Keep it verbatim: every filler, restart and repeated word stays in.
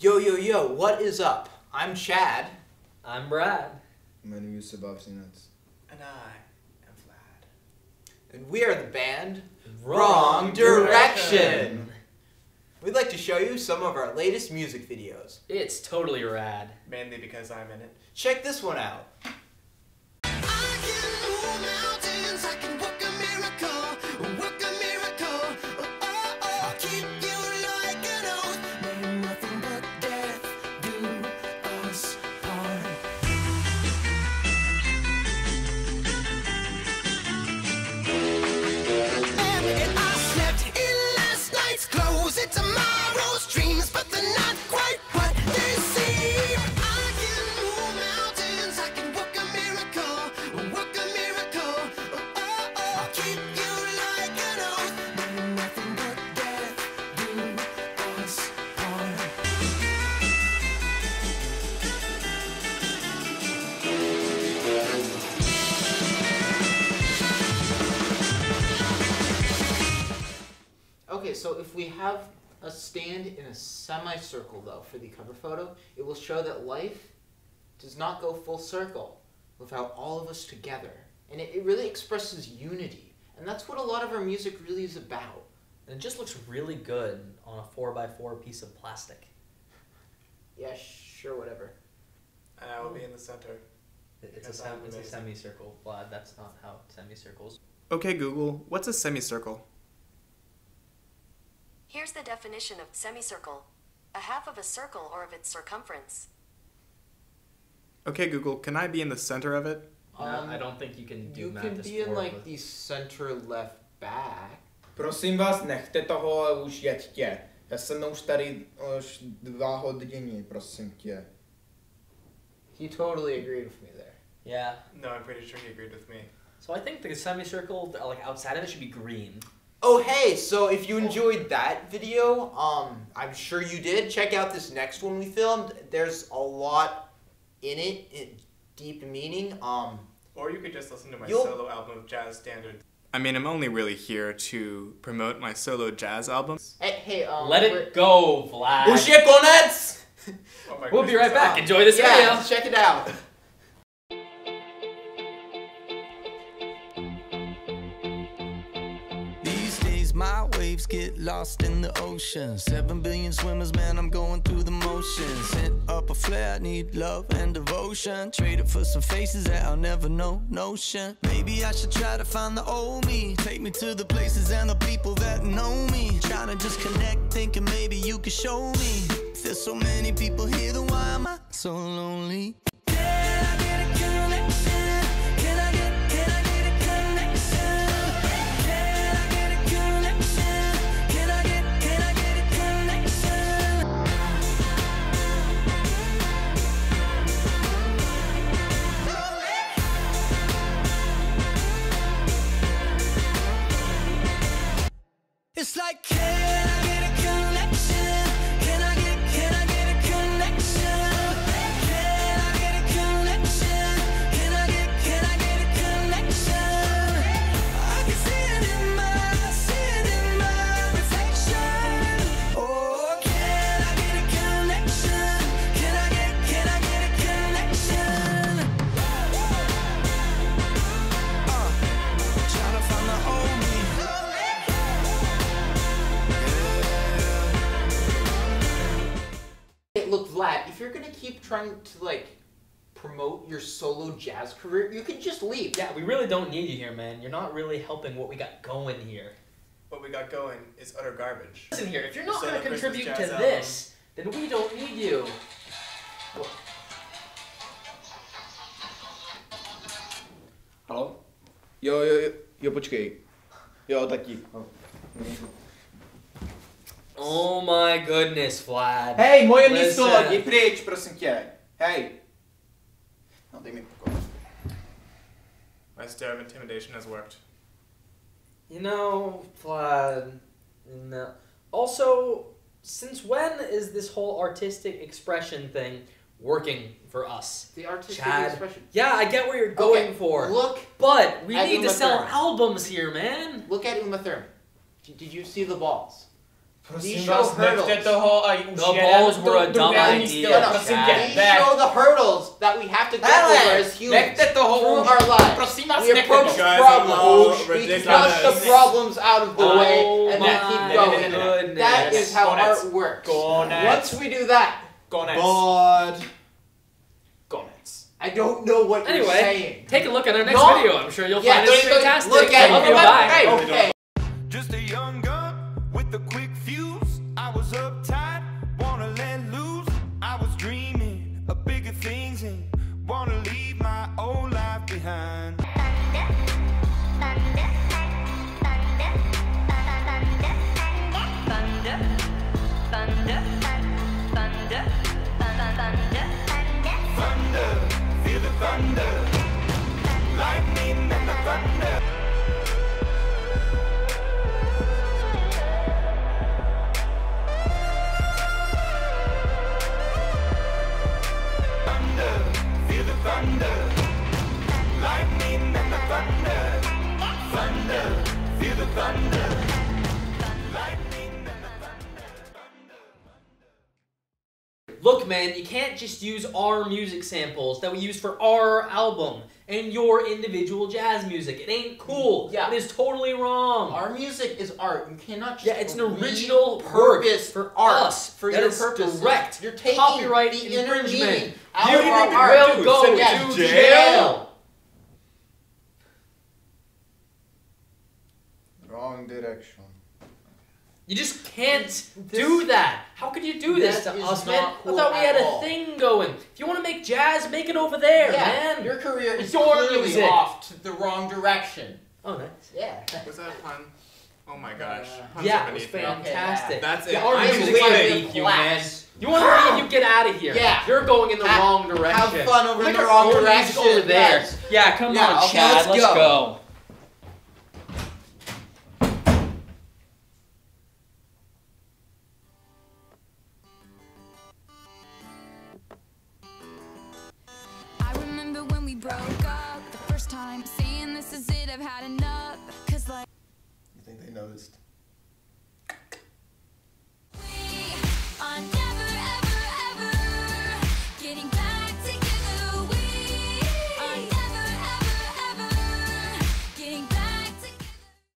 Yo, yo, yo, what is up? I'm Chad. I'm Brad. My name is Subopsy Nuts. And I am Vlad. And we are the band Wrong, Wrong Direction. Direction. We'd like to show you some of our latest music videos. It's totally rad. Mainly because I'm in it. Check this one out. Okay, so if we have a stand in a semicircle, though, for the cover photo, it will show that life does not go full circle without all of us together. And it, it really expresses unity. And that's what a lot of our music really is about. And it just looks really good on a four by four piece of plastic. Yeah, sure, whatever. And I will be in the center. It's a, sem it's a semicircle. Well, that's not how semicircles... Okay, Google, what's a semicircle? Here's the definition of semicircle. A half of a circle or of its circumference. Okay, Google, can I be in the center of it? Um, I don't think you can do math. You can be in, like, the center left back. Prosím vás, nechte toho, už jeďte. Já jsem už tady už dva hodiny, prosím tě. He totally agreed with me there. Yeah. No, I'm pretty sure he agreed with me. So I think the semicircle, like, outside of it should be green. Oh hey, so if you enjoyed that video, um, I'm sure you did, check out this next one we filmed. There's a lot in it, it deep meaning. Um, or you could just listen to my solo album of jazz standards. I mean, I'm only really here to promote my solo jazz album. Hey, hey um, let it go, Vlad. Oh, shit, go nuts! Oh, we'll be right back. Um, Enjoy this yeah, video. Check it out. My waves get lost in the ocean. Seven billion swimmers, man, I'm going through the motions. Sent up a flare, I need love and devotion. Traded for some faces that I'll never know, notion. Maybe I should try to find the old me. Take me to the places and the people that know me. Trying to just connect, thinking maybe you could show me. If there's so many people here, then why am I so lonely? It's like, can I get a connection? Can I get, can I get a connection? Can I get a connection? Can I get, can I get a connection? I can see it in my, see it in my reflection. Oh, can I get a connection? Can I get, can I get a connection? Uh, trying to find my own me. Look, Vlad, if you're gonna keep trying to, like, promote your solo jazz career, you could just leave. Yeah, we really don't need you here, man. You're not really helping what we got going here. What we got going is utter garbage. Listen here, if you're not so gonna contribute to album. this, then we don't need you. Whoa. Hello? Yo, yo, yo, yo, počkej. Yo, taky. Oh. Oh my goodness, Vlad. Hej, moje místo, jdi pryč, prosím tě. Hej. No, dej mi pokoj. My stare of intimidation has worked. You know, Vlad, no. Also, since when is this whole artistic expression thing working for us? The artistic Chad. expression? Yeah, I get what you're going okay. for. Look, But we need Uma to sell Thurman. albums here, man. Look at Uma Thurman. Did you see the balls? Prosím vás, nechte toho a už to druhého stěla, prosím tě, ne. Nechte toho už, prosím vás, nechte toho už, konec. I don't know what anyway, you're saying. Anyway, take a look at our next no. video. I'm sure you'll yeah, find it fantastic. Look at it. Hey, okay. Just a young gun with a quick fuse. I was uptight, wanna let loose. I was dreaming of bigger things and wanna leave my old life behind. Thunder, lightning and the thunder. Thunder, feel the thunder. Lightning and the thunder. Thunder, feel the thunder. Lightning and the thunder. Thunder. Look, man, you can't just use our music samples that we use for our album and your individual jazz music. It ain't cool. Yeah. It is totally wrong. Our music is art. You cannot just. Yeah, it's an original purpose for art. Us, for that your is purposes. Direct. You're taking copyright the infringement. Out you of our art. Will go yeah, to jail. jail. Wrong direction. You just can't this, do that. How could you do this to us, man? Cool I thought we had a all. thing going. If you want to make jazz, make it over there, yeah, man. Your career is your clearly music. off to the wrong direction. Oh, nice. Yeah. Was that a pun? Oh my gosh. Uh, yeah, it was fantastic. Okay, yeah. That's it. Our music's gonna make you, man. You want to leave? You get out of here. Yeah. You're going in the have, wrong direction. Have fun over in the wrong direction. Over there. Yes. Yeah, come yeah, on, okay, Chad. Let's, let's go. go. Broke up the first time, saying this is it, I've had enough, cause like... You think they noticed?